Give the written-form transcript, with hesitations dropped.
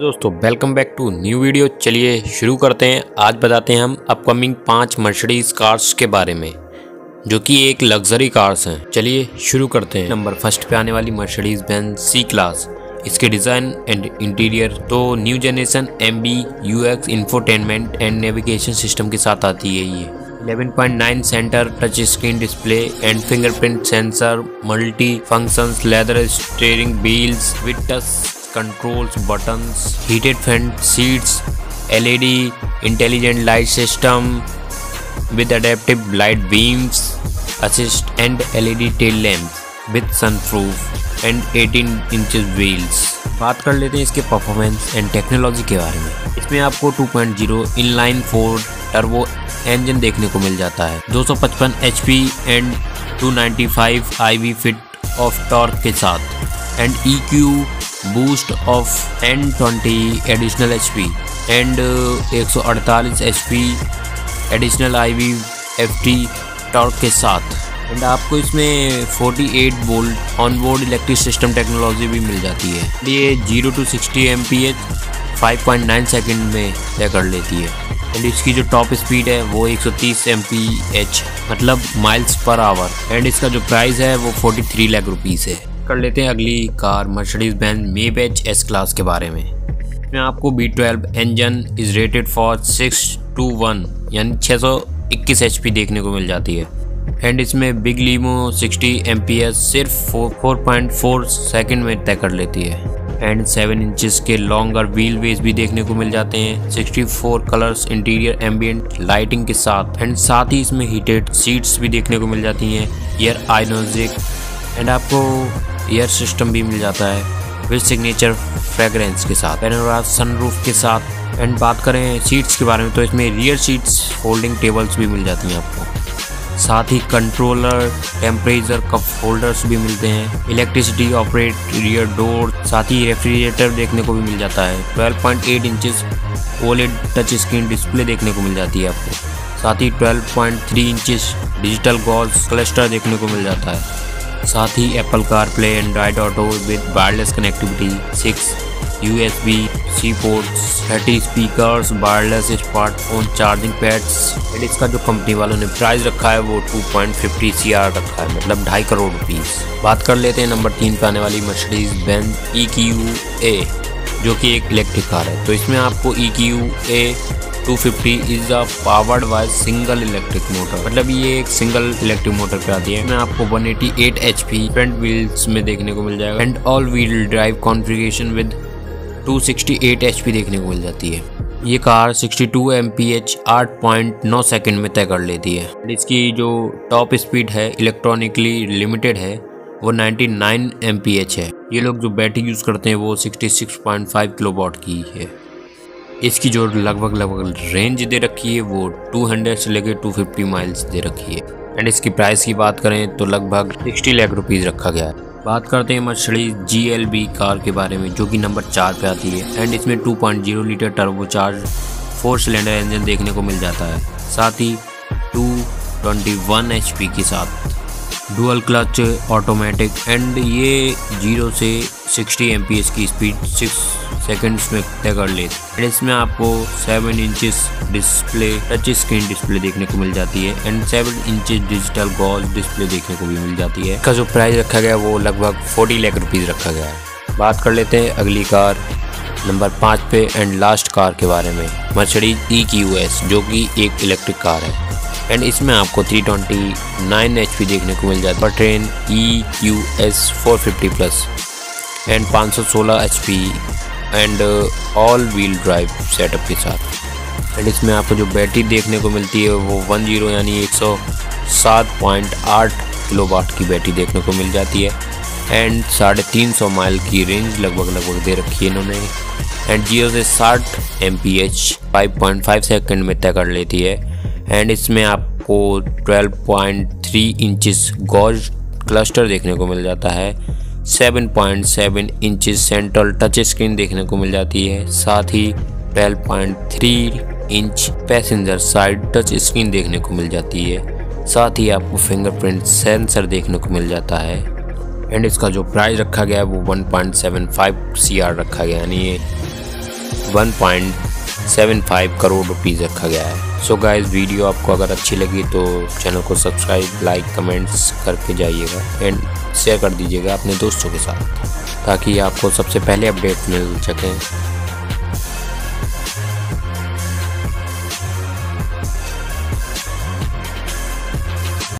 दोस्तों welcome back to new video. चलिए शुरू करते हैं। आज बताते हैं हम अपकमिंग 5 मर्सिडीज कार्स के बारे में जो कि एक लग्जरी कार्स हैं। चलिए शुरू करते हैं। नंबर फर्स्ट पे आने वाली मर्सिडीज बेंज सी क्लास, इसके डिज़ाइन एंड इंटीरियर तो new generation MBUX infotainment and navigation system के साथ आती है। ये 11.9 centre touch screen display and fingerprint sensor, multi functions leather steering wheels with touch controls, buttons, heated fan seats, LED intelligent light system with adaptive light beams, assist and LED tail lamps with sunroof and 18 inches wheels। बात कर लेते हैं इसके performance and technology के बारे में। इसमें आपको 2.0 इनलाइन 4 टर्बो इंजन देखने को मिल जाता है, 255 HP and 295 IV feet of torque के साथ and EQ boost of and 20 additional HP and 148 HP additional IV FT torque के साथ एंड आपको इसमें 48 volt onboard electric system technology भी मिल जाती है। ये 0 to 60 MPH 5.9 सेकेंड में तय कर लेती है एंड इसकी जो टॉप स्पीड है वो 130 MPH मतलब माइल्स पर आवर एंड इसका जो प्राइस है वो 43 लाख रुपीज़ है। कर लेते हैं अगली car Mercedes Benz Maybach S class के बारे में। इसमें आपको B12 engine is rated for 621 यानी 621 HP देखने को मिल जाती है एंड इसमें बिग लीमो 60 MPH सिर्फ 4.4 सेकंड में तय कर लेती है एंड 7 इंचेस के लॉन्गर व्हील बेस भी देखने को मिल जाते हैं, 64 कलर्स इंटीरियर एम्बियंट लाइटिंग के साथ एंड साथ ही इसमें हीटेड सीट्स भी देखने को मिल जाती हैं, एयर आयोनाइजिंग एंड आपको एयर सिस्टम भी मिल जाता है विद सिग्नेचर फ्रेगरेंस के साथ, पैनोरामा सनरूफ के साथ एंड बात करें सीट्स के बारे में तो इसमें रियर सीट्स फोल्डिंग टेबल्स भी मिल जाती हैं आपको, साथ ही कंट्रोलर, टेम्परेचर, कप होल्डर्स भी मिलते हैं, इलेक्ट्रिसिटी ऑपरेट रियर डोर, साथ ही रेफ्रिजरेटर देखने को भी मिल जाता है, 12.8 inches OLED touch screen display देखने को मिल जाती है आपको, साथ ही 12.3 इंचेस डिजिटल गॉज क्लस्टर देखने को मिल जाता है, साथ ही Apple CarPlay, Android Auto with wireless connectivity, 6 USB-C ports, 30 speakers, wireless smartphone charging pads and इसका जो कंपनी वालों ने प्राइस रखा है वो 2.50 CR रखा है मतलब 2.5 करोड़ रुपीस। बात कर लेते हैं नंबर 3 पे आने वाली मर्सिडीज बेंज EQA जो कि एक इलेक्ट्रिक कार है। तो इसमें आपको EQA 250 is a powered by single electric motor मतलब ये एक सिंगल इलेक्ट्रिक मोटर पे आती है। मैं आपको 188 HP फ्रंट व्हील्स में देखने को मिल जाएगा and all wheel drive configuration with 268 HP देखने को मिल जाती है। ये कार 62 MPH 8.9 सेकंड में तय कर लेती है और इसकी जो टॉप स्पीड है इलेक्ट्रॉनिकली लिमिटेड है वो 99 MPH है। ये लोग जो बैटरी यूज़ करते हैं वो 66.5 किलोवाट की है। इसकी जो लगभग रेंज दे रखी है वो 200 से लेकर 250 माइल्स दे रखी है एंड इसकी प्राइस की बात करें तो लगभग 60 लाख रुपीज़ रखा गया है। बात करते हैं मर्सिडीज GLB कार के बारे में जो कि नंबर 4 पे आती है एंड इसमें 2.0 लीटर टर्बोचार्ज 4 सिलेंडर इंजन देखने को मिल जाता है, साथ ही 221 HP के साथ, डुअल क्लच ऑटोमेटिक एंड ये 0 से 60 MPH की स्पीड 6 सेकंड्स में तय कर लेती है एंड इसमें आपको 7 inches display touch screen display देखने को मिल जाती है and 7 inches digital gauge display देखने को भी मिल जाती है। इसका जो प्राइस रखा गया वो लगभग 40 लाख रुपीज़ रखा गया है। बात कर लेते हैं अगली कार नंबर 5 पे एंड लास्ट कार के बारे में मर्सिडीज EQS जो कि एक इलेक्ट्रिक कार है एंड इसमें आपको 329 HP देखने को मिल जाता है पर train EQS 450 plus and 516 HP and all wheel drive setup के साथ एंड इसमें आपको जो बैटरी देखने को मिलती है वो 10 यानी 107.8 किलोवाट की बैटरी देखने को मिल जाती है एंड 350 माइल की रेंज लगभग दे रखी है इन्होंने एंड 0 से 60 MPH 5.5 सेकंड में तय कर लेती है एंड इसमें आपको 12.3 इंचेस गॉज क्लस्टर देखने को मिल जाता है, 7.7 इंचेस सेंट्रल टच स्क्रीन देखने को मिल जाती है, साथ ही 12.3 inch passenger side touch screen देखने को मिल जाती है, साथ ही आपको फिंगरप्रिंट सेंसर देखने को मिल जाता है एंड इसका जो प्राइस रखा गया है वो 1.75 CR रखा गया यानी 1.75 करोड़ रुपीस रखा गया है। सो गाइस, वीडियो आपको अगर अच्छी लगी तो चैनल को सब्सक्राइब, लाइक, कमेंट्स करके जाइएगा एंड शेयर कर दीजिएगा अपने दोस्तों के साथ, ताकि आपको सबसे पहले अपडेट मिल सकें।